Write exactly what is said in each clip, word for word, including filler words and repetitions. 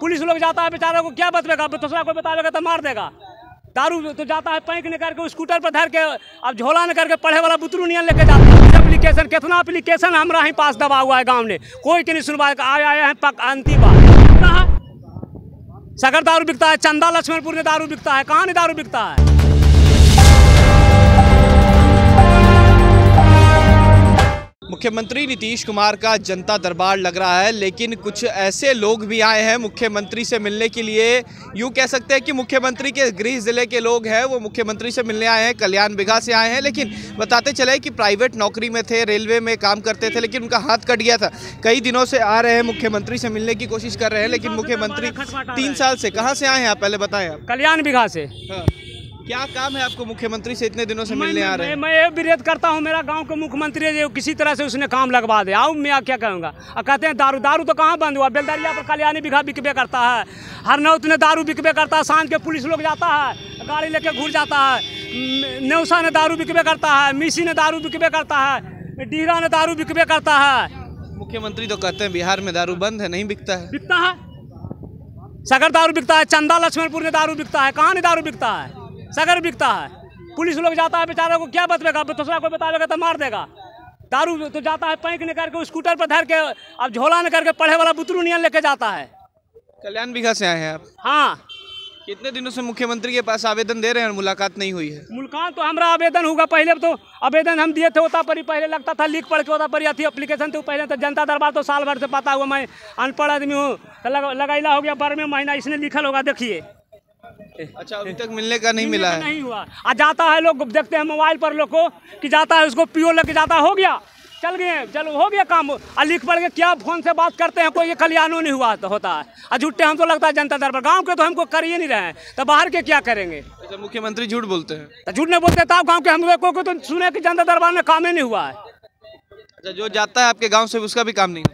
Police लोग जाता है बेचारा को क्या बतवेगा, दूसरा कोई बतावेगा तो मार देगा। दारू तो जाता है पैंक निकाल के स्कूटर पर धर के, अब झोला न करके पढ़े वाला बुतरू नियन लेके जाता है। एप्लीकेशन कितना एप्लीकेशन हमारा ही पास दबा हुआ है गाँव ने, कोई के नहीं सुनवाई आया है पक अंतिम बार। सगर दारू बिकता है, चंदा लक्ष्मणपुर में दारू बिकता है, कहाँ नहीं दारू बिकता है। मुख्यमंत्री नीतीश कुमार का जनता दरबार लग रहा है, लेकिन कुछ ऐसे लोग भी आए हैं मुख्यमंत्री से मिलने के लिए। यूँ कह सकते हैं कि मुख्यमंत्री के गृह जिले के लोग हैं वो मुख्यमंत्री से मिलने आए हैं, कल्याण बिघा से आए हैं। लेकिन बताते चले कि प्राइवेट नौकरी में थे, रेलवे में काम करते थे, लेकिन उनका हाथ कट गया था। कई दिनों से आ रहे हैं, मुख्यमंत्री से मिलने की कोशिश कर रहे हैं, लेकिन मुख्यमंत्री तीन साल से कहाँ से आए हैं आप पहले बताएं। आप कल्याण बिघा से, क्या काम है आपको मुख्यमंत्री से इतने दिनों से मिलने आ रहे हैं? मैं ये विरोध करता हूँ, मेरा गांव के मुख्यमंत्री है किसी तरह से उसने काम लगवा दे। आऊँ मैं क्या कहूँगा। और कहते हैं दारू, दारू तो कहाँ बंद हुआ, बेलदरिया पर कल्याणी बिघा बिकबे करता है, हरनौत ने दारू बिकबे करता है, सांझ के पुलिस लोग जाता है गाड़ी लेके घूर जाता है, नौसा ने दारू बिकबे करता है, मिसी ने दारू बिकबे करता है, डीरा ने दारू बिकबे करता है। मुख्यमंत्री तो कहते हैं बिहार में दारू बंद है, नहीं बिकता है। बिकता है, सगर दारू बिकता है, चंदा लक्ष्मणपुर में दारू बिकता है, कहाँ नहीं दारू बिकता है। सगर बिकता है, पुलिस लोग जाता है बेचारा को क्या बतवेगा, दूसरा कोई बतावेगा तो मार देगा। दारू तो जाता है पैंक निकाल के स्कूटर पर धर के, अब झोला निकाल के पढ़े वाला बुतरू नियन लेके जाता है। कल्याण बिघा से आए हैं आप? हाँ। कितने दिनों से मुख्यमंत्री के पास आवेदन दे रहे हैं, मुलाकात नहीं हुई है? मुलाकात तो हमारा आवेदन होगा, पहले तो आवेदन हम दिए थे, होता परी पहले लगता था लिख पढ़ के होता परी अथी एप्लीकेशन, तो पहले तो जनता दरबार तो साल भर से पता हुआ, मैं अनपढ़ आदमी हूँ, लगैला हो गया बारहवें महीना इसने लिखल होगा। देखिए अच्छा अभी तक मिलने का नहीं मिला है, नहीं हुआ। आ जाता है लोग, देखते हैं मोबाइल पर लोग को कि जाता है उसको पीओ लग जाता, हो गया चल गए, चलो हो गया काम। आ लिख पढ़ के क्या फोन से बात करते हैं, कोई ये कल्याणों नहीं हुआ तो होता है। आ झूठे हम तो लगता है जनता दरबार, गांव के तो हमको कर ही नहीं रहे हैं तो बाहर के क्या करेंगे। अच्छा मुख्यमंत्री झूठ बोलते हैं? झूठ नहीं बोलते, तब गाँव के हम लोगों को तो सुने कि जनता दरबार में काम ही नहीं हुआ है। अच्छा जो जाता है आपके गाँव से उसका भी काम नहीं,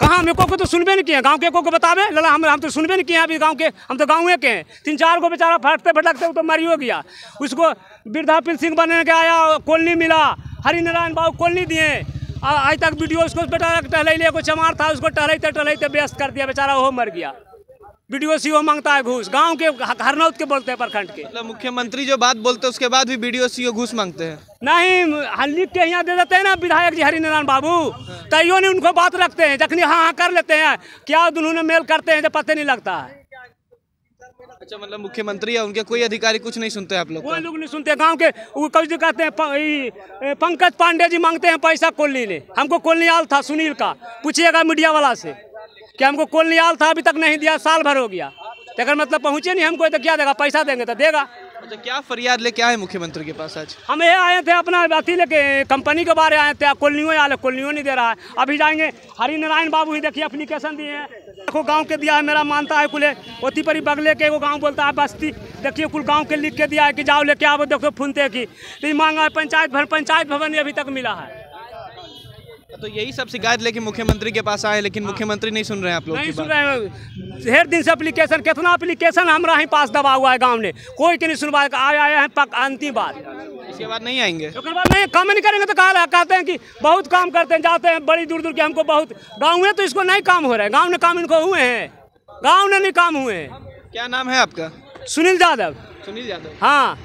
कहाँ हम को तो सुनबे नहीं किए, गांव के को को बतावे लला हम हम तो सुनबे नहीं किए। अभी गांव के हम तो गाँव के हैं, तीन चार को बेचारा फटते फटकते वो तो मरी हो गया, उसको वृद्धा पेंशन बनने के आया कॉलोनी मिला, हरिनारायण बाबू कॉलोनी दिए, आज तक वीडियो उसको बेटा टहले को चमार था, उसको टहलते टहलते व्यस्त कर दिया, बेचारा वो मर गया। वीडियो सीओ मांगता है घूस, गांव के हरनौत के बोलते हैं प्रखंड के, मतलब मुख्यमंत्री जो बात बोलते हैं उसके बाद भी वीडियो सीओ घूस मांगते हैं। नहीं हल लिख के यहाँ दे देते हैं ना विधायक जी हरिनारायण बाबू, तैयो नहीं उनको बात रखते हैं, जखनी हाँ हाँ कर लेते हैं, क्या दोनों मेल करते हैं तो पता नहीं लगता है। अच्छा मतलब मुख्यमंत्री है उनके कोई अधिकारी कुछ नहीं सुनते आप लोग? कोई लोग नहीं सुनते, गाँव के वो कभी कहते हैं पंकज पांडे जी मांगते हैं पैसा कॉलोनी ने, हमको कॉलोनी आल था सुनील का, पूछिएगा मीडिया वाला से कि हमको कॉलोनी आल था अभी तक नहीं दिया, साल भर हो गया, अगर मतलब पहुँचे नहीं हमको तो क्या देगा, पैसा देंगे तो देगा। अच्छा क्या फरियाद लेके आए मुख्यमंत्री के पास आज? हम ये आए थे अपना अथी लेके कंपनी के बारे आए थे, कॉलोनियों आए कॉलोनियों नहीं दे रहा है। अभी जाएंगे हरिनारायण बाबू ही, देखिए एप्लीकेशन दिए हैं, देखो गाँव के दिया है, मेरा मानता है कुले ओती परी बगले के वो गाँव बोलता है बस्ती, देखिए कुल गाँव के लिख के दिया है कि जाओ लेके आओ, देखो फूनते की नहीं मांगा है, पंचायत भर पंचायत भवन अभी तक मिला है। तो यही सब शिकायत लेकिन मुख्यमंत्री के पास आए, लेकिन मुख्यमंत्री नहीं सुन रहे हैं आप लोग की बात। नहीं सुन रहे हैं, हर दिन से एप्लीकेशन कितना एप्लीकेशन हमारा ही पास दबा हुआ है गांव ने, कोई के नहीं सुनवाई आया आया है पक अंतिम बार, इसके बाद नहीं आएंगे। उसके बाद नहीं काम नहीं करेंगे तो कहा कहते हैं कि बहुत काम करते हैं, जाते हैं बड़ी दूर दूर के, हमको बहुत गाँव है तो इसको नहीं काम हो रहा है, गाँव ने काम इनको हुए हैं, गाँव ने नहीं काम हुए हैं। क्या नाम है आपका? सुनील यादव। सुनील यादव, हाँ।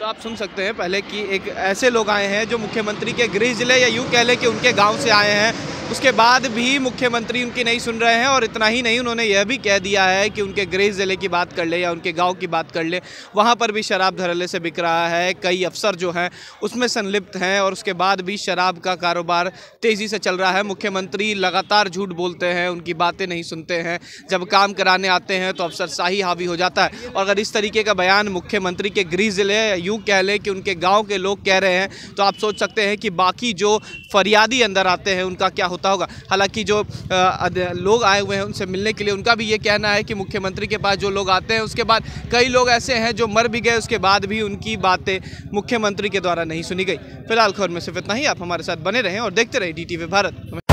तो आप सुन सकते हैं पहले कि एक ऐसे लोग आए हैं जो मुख्यमंत्री के गृह जिले या यूँ कह लें कि उनके गांव से आए हैं, उसके बाद भी मुख्यमंत्री उनकी नहीं सुन रहे हैं। और इतना ही नहीं, उन्होंने यह भी कह दिया है कि उनके गृह जिले की बात कर ले या उनके गांव की बात कर ले, वहां पर भी शराब धड़ल्ले से बिक रहा है, कई अफसर जो हैं उसमें संलिप्त हैं, और उसके बाद भी शराब का कारोबार तेज़ी से चल रहा है। मुख्यमंत्री लगातार झूठ बोलते हैं, उनकी बातें नहीं सुनते हैं, जब काम कराने आते हैं तो अफसरशाही हावी हो जाता है। और अगर इस तरीके का बयान मुख्यमंत्री के गृह जिले यूँ कह लें कि उनके गाँव के लोग कह रहे हैं, तो आप सोच सकते हैं कि बाकी जो फरियादी अंदर आते हैं उनका क्या होगा। हालांकि जो आ, लोग आए हुए हैं उनसे मिलने के लिए, उनका भी ये कहना है कि मुख्यमंत्री के पास जो लोग आते हैं उसके बाद कई लोग ऐसे हैं जो मर भी गए, उसके बाद भी उनकी बातें मुख्यमंत्री के द्वारा नहीं सुनी गई। फिलहाल खबर में सिर्फ इतना ही, आप हमारे साथ बने रहें और देखते रहे डीटीवी भारत।